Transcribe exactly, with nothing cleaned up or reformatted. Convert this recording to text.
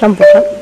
Klamburza.